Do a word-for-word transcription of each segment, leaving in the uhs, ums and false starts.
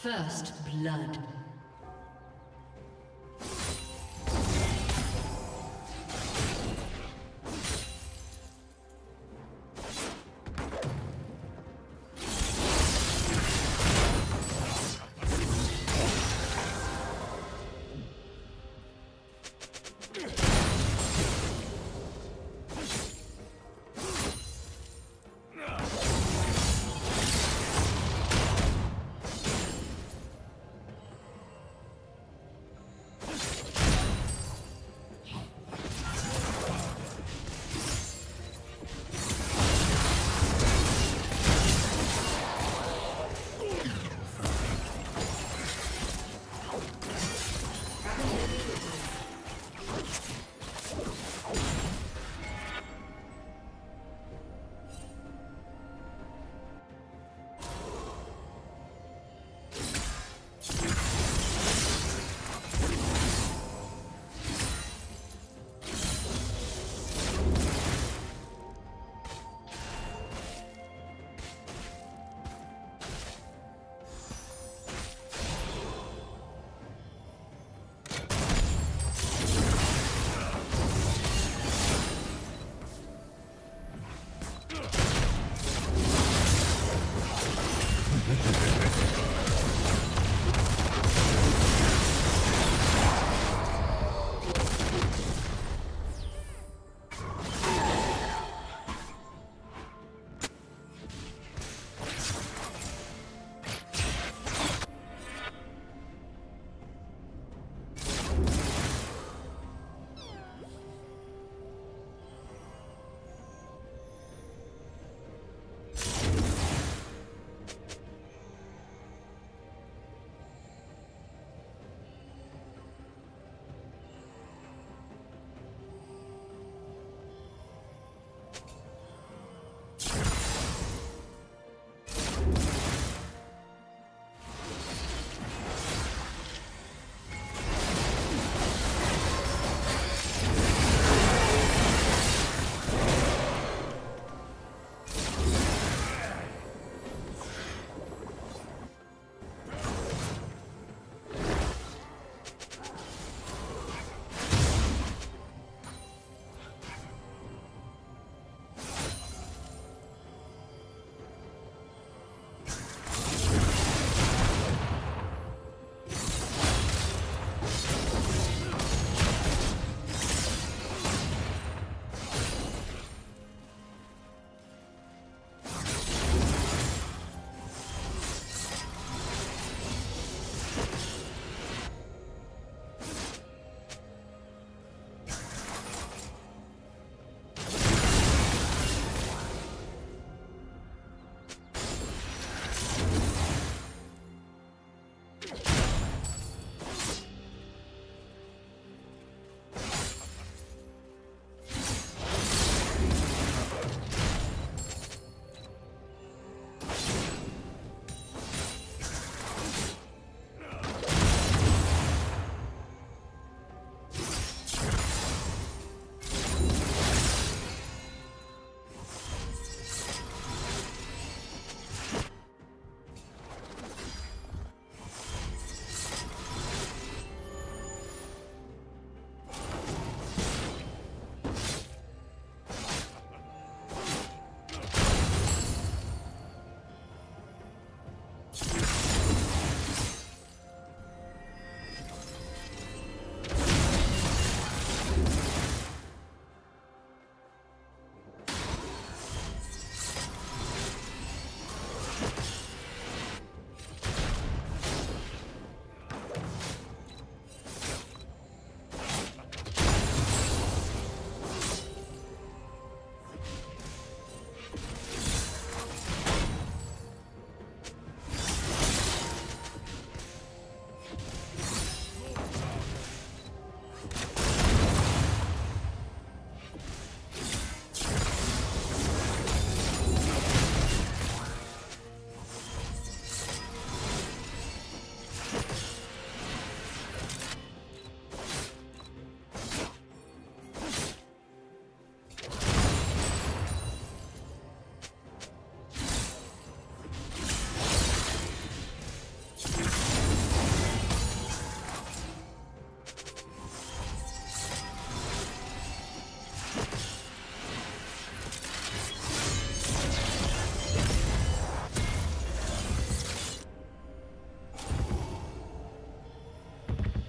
First blood.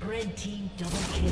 Red team double kill.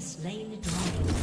Slain the dragon.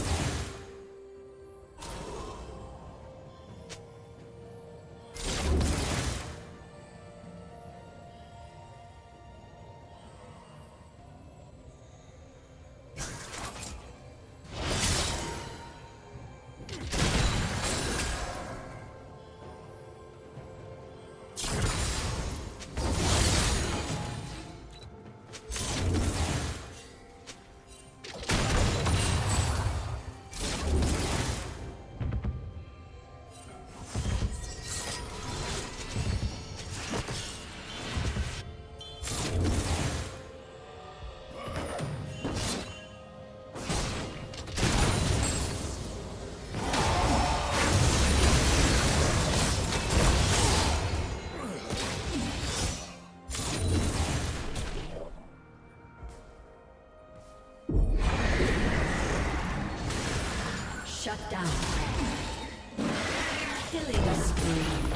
Shut down. Killing spree.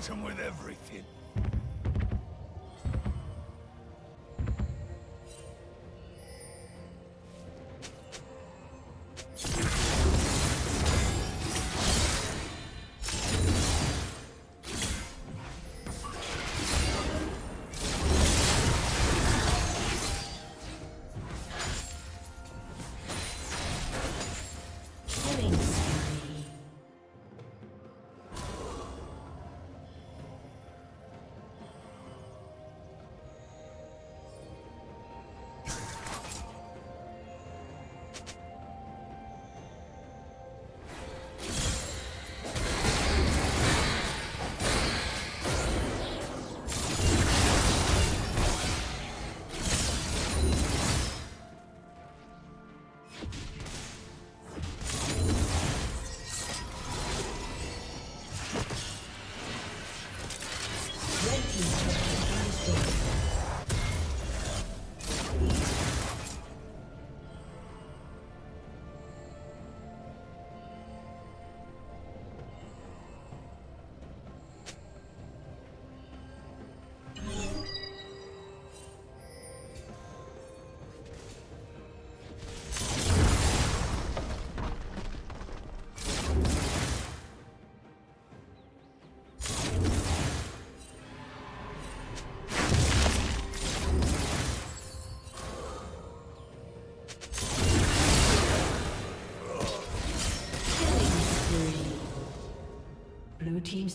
hit him with everything. Blue team's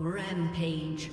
Rampage.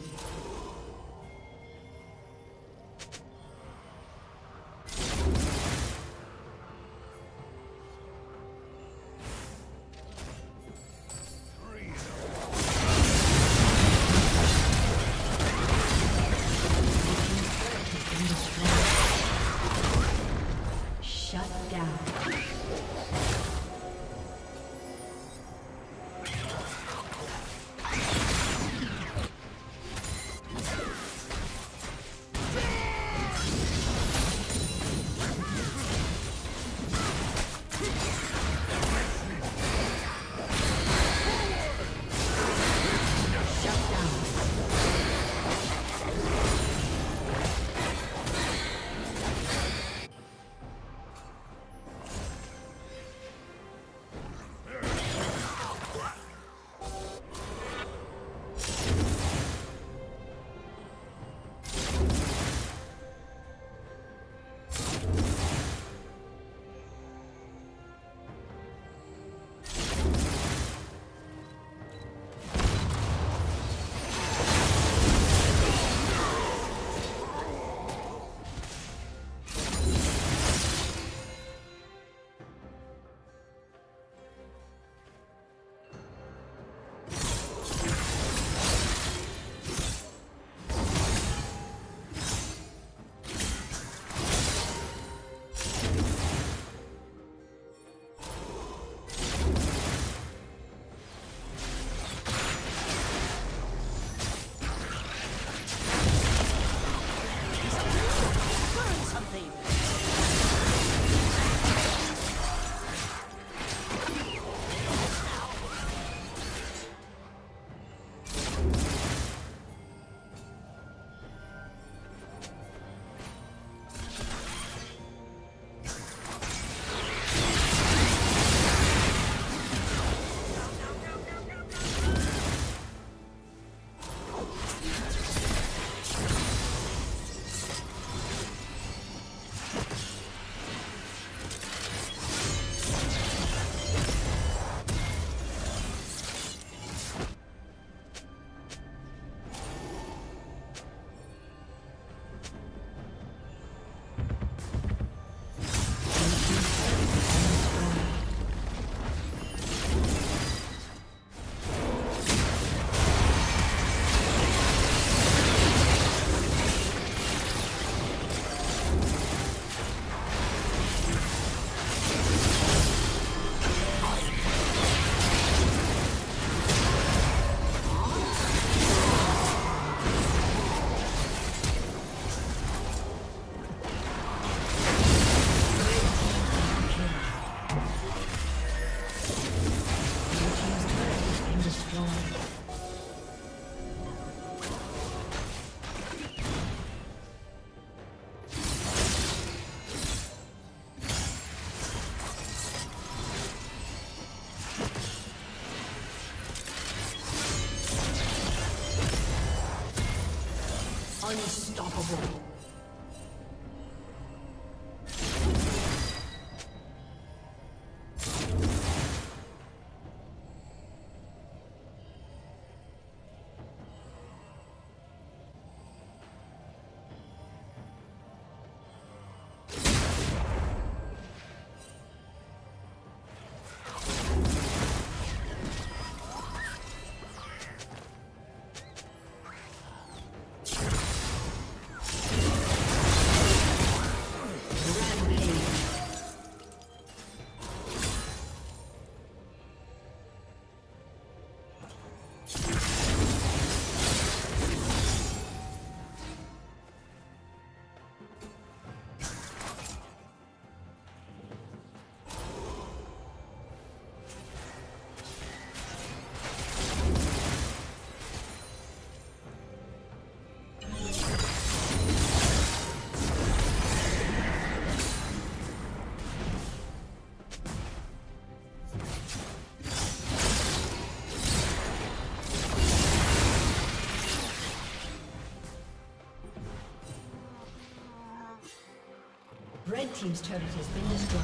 Unstoppable. Red team's turret has been destroyed.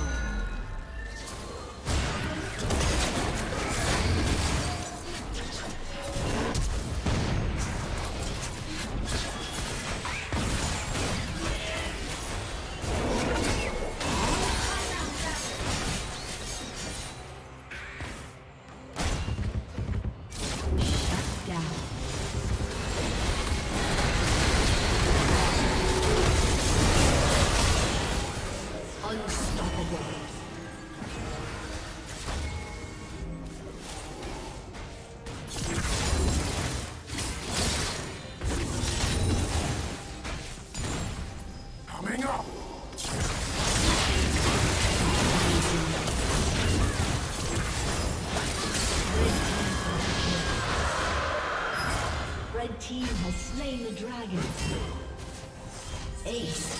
Team has slain the dragon. Ace.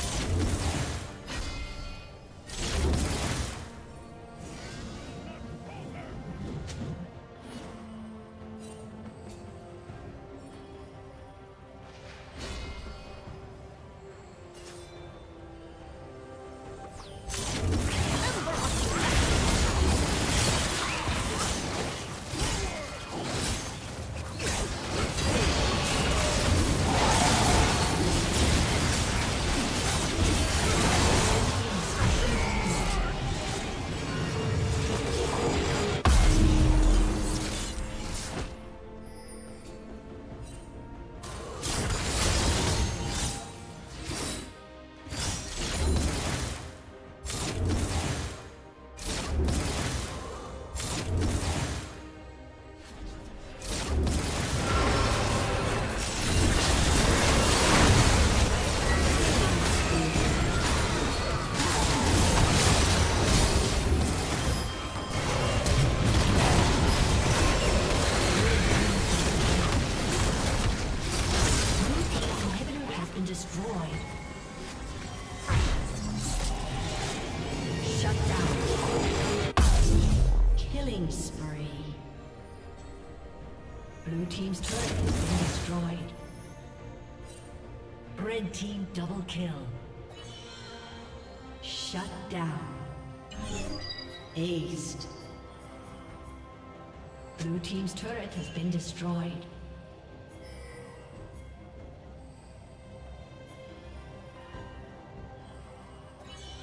destroyed. Shut down. Killing spree. Blue team's turret has been destroyed. Red team double kill. Shut down. Aced. Blue team's turret has been destroyed.